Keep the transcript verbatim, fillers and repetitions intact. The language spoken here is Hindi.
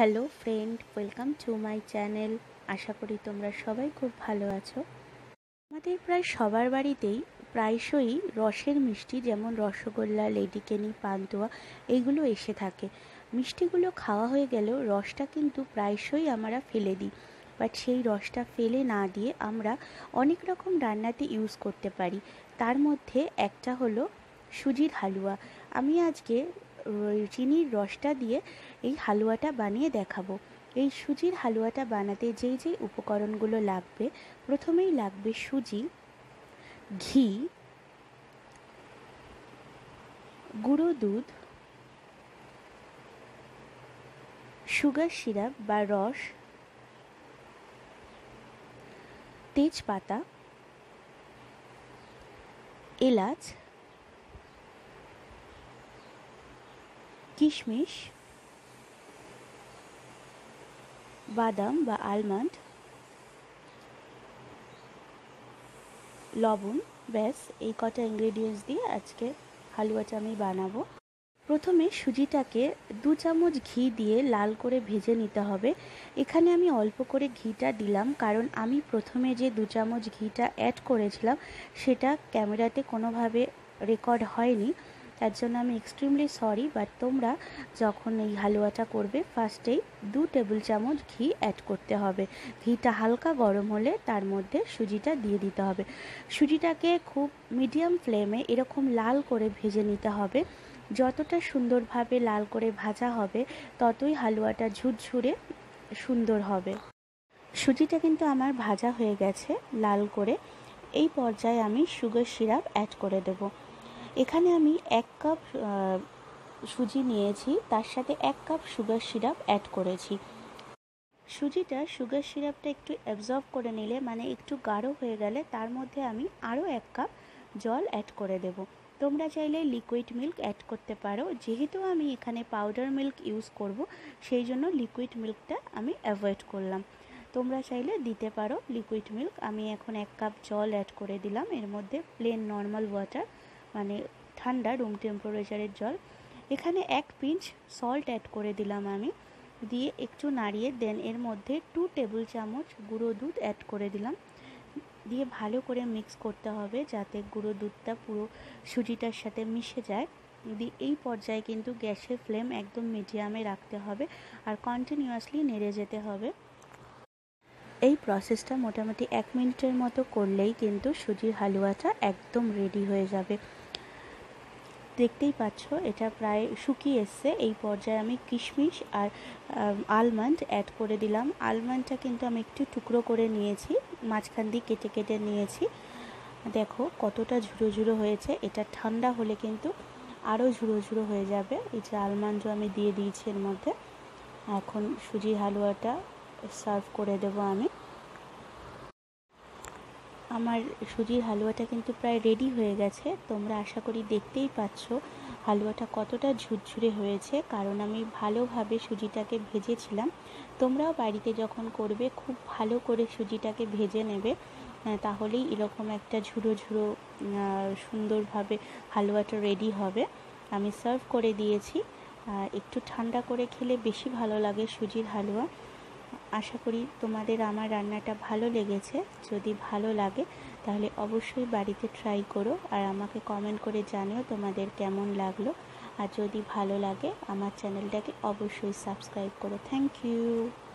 Hello friend welcome to my channel. आशा करी तुम्हारा सबाई खूब भालो आछो। आमादेर प्राय सबार बाड़ीतेई प्रायशोई रसेर मिष्टि जेमन रसगोल्ला लेडिकेनि पान्तुआ एगुलो एसे थाके। मिष्टिगुलो खावा हये गेलो रसटा किन्तु प्रायशोई आमरा फेले दिई, बाट सेई रसटा फेले ना दिये आमरा अनेक रकम रान्नाते यूज करते पारी। तार मध्ये एकटा हलो सुजिर हालुआ। आमि आजके चीनिर रसटा दिए ये हालुआटा बनिए देखाबो। ये सूजिर हालुआटा बनाते जे जे उपकरणगुलो लागबे, प्रथमेई लागबे सूजी, घी, गुड़ो दूध, शुगर सिराप बा रस, तेजपाता, एलाच, किशमिश, बादाम बा आलमंड, लवण। बस ये कटा इंग्रेडिएंट्स दिए आज के हालुआटा आमि बानाबो। प्रथमे सूजीटाके दो चामच घी दिए लाल करे भेजे निते हबे। एखाने आमि अल्प करे घीटा दिलाम, कारण आमि प्रथमे जे दो चामच घीटा एड करेछिलाम सेटा क्यामेराते कोनोभाबे रेकर्ड हयनि, तार जोन्नो आमि एक्सट्रीमली सरि। बाट तोमरा जखन एई हालुआटा करबे फार्स्टेई दो टेबिल चामच घी एड करते हबे। घीटा हालका गरम होले तार मध्ये सूजीटा दिये दिते हबे। सूजीटाके खूब मिडियाम फ्लेमे एरकम लाल करे भेजे निते हबे। जतटा सुंदरभावे लाल करे भाजा हबे ततई हालुआटा झुरझुरे सुंदर हबे। सूजीटा किन्तु आमार भाजा हये गेछे लाल करे। एई पर्याये आमि शुगर सिराप एड करे देबो। एखाने आमी एक कप सूजी नियेछि, तार साथे एक कप शुगर सिराप एड करेछि। सूजीटा शुगर सिरापटा एकटु एब्जर्व करे निले माने एकटु गाढ़ो हये गेले तार मध्ये आमी आरो एक कप जल एड करे देब। तोमरा चाइले लिकुइड मिल्क एड करते पारो। जेहेतु आमी एखाने पाउडार मिल्क यूज करब सेई जोन्नो लिकुइड मिल्कटा आमी अवॉइड करलाम। तोमरा चाइले दीते पारो लिकुइड मिल्क। आमी एखन एक कप जल एड करे दिलाम। एर मध्ये प्लेन नर्माल वाटार माने ठंडा रूम टेम्पारेचारेर जल। एखाने एक पिंच सल्ट एड करे दिलाम आमी, दिए एकटू नाड़िये देन एर मध्ये टू टेबिल चामच गुड़ो दूध एड करे दिलाम, दिए भालो करे मिक्स करते हबे जाते गुड़ो दूधटा पुरो सूजीटार साथे मिशे जाय। दिए एई पर्याये किन्तु ग्यासेर फ्लेम एकदम मिडियामे राखते हबे और कन्टिन्यूअसलि नेड़े जेते हबे। এই প্রসেসটা মোটামুটি এক মিনিটের মতো করলেই কিন্তু সুজির হালুয়াটা একদম রেডি হয়ে যাবে। দেখতেই পাচ্ছ এটা প্রায় শুকিয়ে এসছে। এই পর্যায়ে আমি কিশমিশ আর আলমন্ড অ্যাড করে দিলাম। আলমন্ডটা কিন্তু আমি একটু টুকরো করে নিয়েছি, মাঝখান দিয়ে কেটে কেটে নিয়েছি। দেখো কতটা ঝুরো ঝুরো হয়েছে। এটা ঠান্ডা হলে কিন্তু আরও ঝুরো ঝুরো হয়ে যাবে। এই যে আলমন্ডও আমি দিয়ে দিয়েছি এর মধ্যে। এখন সুজির হালুয়াটা সার্ভ করে দেব আমি। আমার সুজির হালুয়াটা কিন্তু প্রায় রেডি হয়ে গেছে। তোমরা আশা করি দেখতেই পাচ্ছ হালুয়াটা কতটা ঝুরঝুরে হয়েছে, কারণ আমি ভালোভাবে সুজিটাকে ভেজেছিলাম। তোমরাও বাড়িতে যখন করবে খুব ভালো করে সুজিটাকে ভেজে নেবে, তাহলেই এরকম একটা ঝুরো ঝুরো সুন্দরভাবে হালুয়াটা রেডি হবে। আমি সার্ভ করে দিয়েছি। একটু ঠান্ডা করে খেলে বেশি ভালো লাগে সুজির হালুয়া। आशा करी तुम्हादेर आमार रान्नाटा भालो लेगेछे। जोदि भालो लागे ताहले अवश्यई बाड़ीते ट्राई करो और आमाके कमेंट करे जानियो तुम्हादेर केमन लागलो। और जोदि भालो लागे आमार चैनलटाके अवश्यई सबस्क्राइब करो। Thank you.